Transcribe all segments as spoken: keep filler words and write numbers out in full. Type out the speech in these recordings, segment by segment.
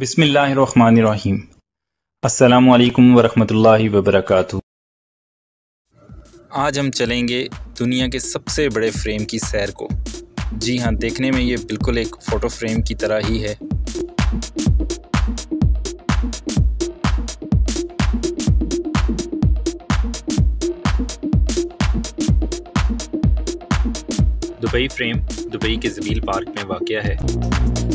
बिस्मिल्लाहिर्रहमानिर्रहीम। अस्सलामुअलैकुम वरहमतुल्लाहि वबरकातुहू। आज हम चलेंगे दुनिया के सबसे बड़े फ्रेम की सैर को। जी हाँ, देखने में ये बिल्कुल एक फ़ोटो फ्रेम की तरह ही है। दुबई फ्रेम दुबई के ज़बील पार्क में वाक़या है।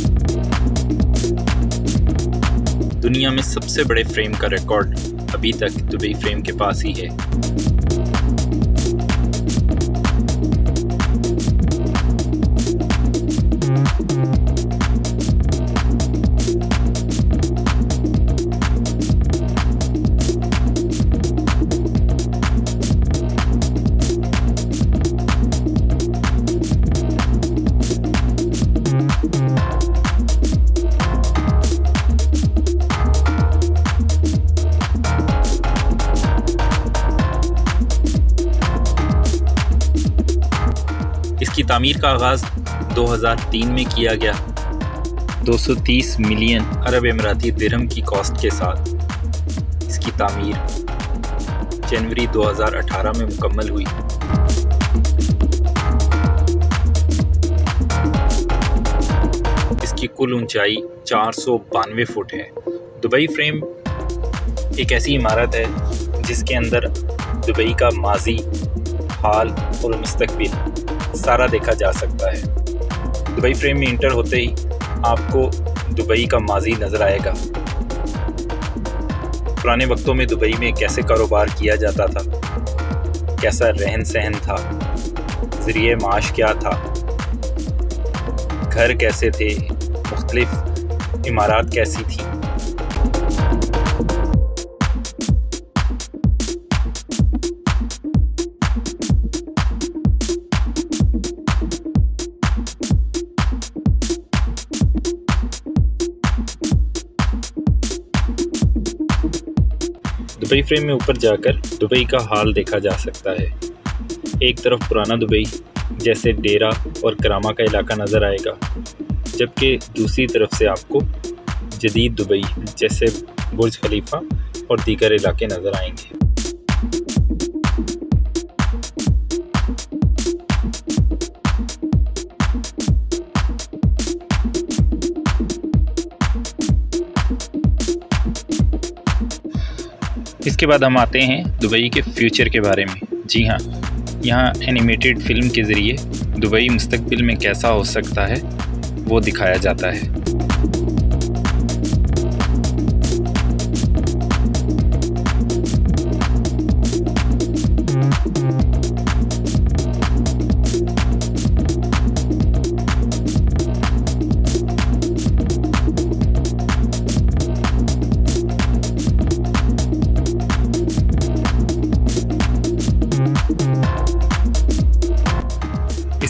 दुनिया में सबसे बड़े फ्रेम का रिकॉर्ड अभी तक दुबई फ्रेम के पास ही है। इसकी तामीर का आगाज़ दो हज़ार तीन में किया गया दो सौ तीस मिलियन अरब इमराती दिरहम की कॉस्ट के साथ। इसकी तामीर जनवरी दो हज़ार अठारह में मुकम्मल हुई। इसकी कुल ऊंचाई चार सौ बानवे फुट है। दुबई फ्रेम एक ऐसी इमारत है जिसके अंदर दुबई का माजी, हाल और मुस्तकबिल सारा देखा जा सकता है। दुबई फ्रेम में इंटर होते ही आपको दुबई का माजी नज़र आएगा। पुराने वक्तों में दुबई में कैसे कारोबार किया जाता था, कैसा रहन सहन था, ज़रिए माश क्या था, घर कैसे थे, मुख्तलिफ इमारत कैसी थी। दुबई फ्रेम में ऊपर जाकर दुबई का हाल देखा जा सकता है। एक तरफ पुराना दुबई जैसे डेरा और करामा का इलाका नज़र आएगा, जबकि दूसरी तरफ से आपको जदीद दुबई जैसे बुर्ज खलीफा और दीगर इलाके नज़र आएंगे। इसके बाद हम आते हैं दुबई के फ्यूचर के बारे में। जी हाँ, यहाँ एनिमेटेड फिल्म के ज़रिए दुबई मुस्तकबिल में कैसा हो सकता है वो दिखाया जाता है।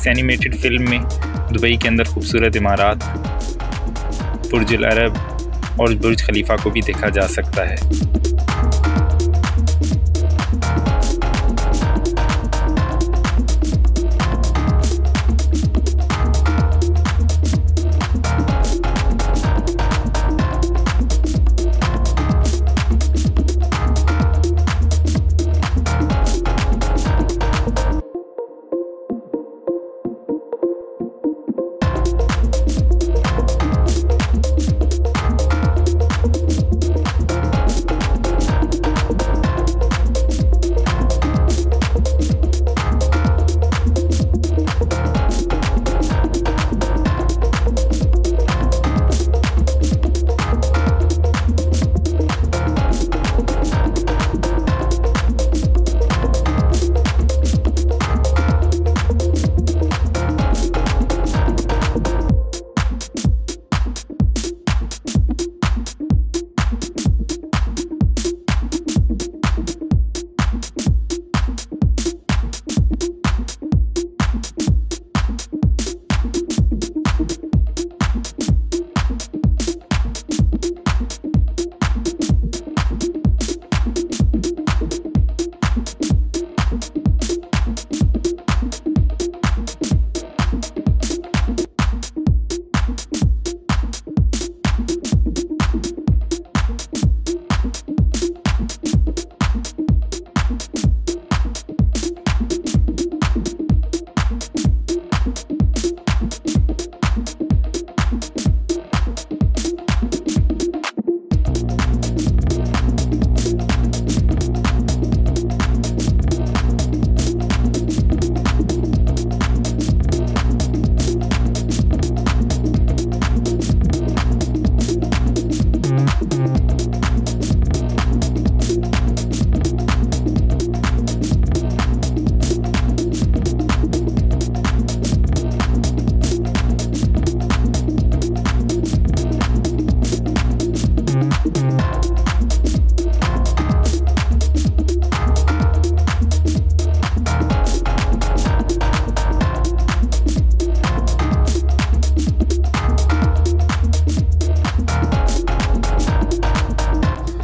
इस एनिमेटेड फिल्म में दुबई के अंदर खूबसूरत इमारत, बुर्ज अल अरब और बुर्ज खलीफा को भी देखा जा सकता है।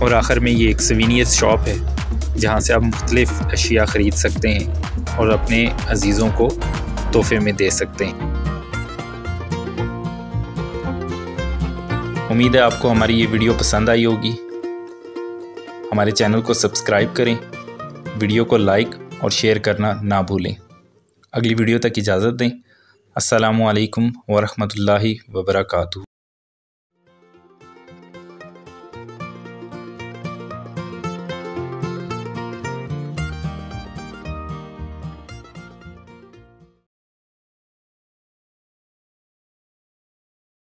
और आखिर में ये एक सवीनियर्स शॉप है जहाँ से आप मुख्तलिफ़ अशिया ख़रीद सकते हैं और अपने अजीज़ों को तोहफे में दे सकते हैं। उम्मीद है आपको हमारी ये वीडियो पसंद आई होगी। हमारे चैनल को सब्सक्राइब करें, वीडियो को लाइक और शेयर करना ना भूलें। अगली वीडियो तक इजाज़त दें। अस्सलामु अलैकुम वरहमतुल्लाहि वबरकातुहू।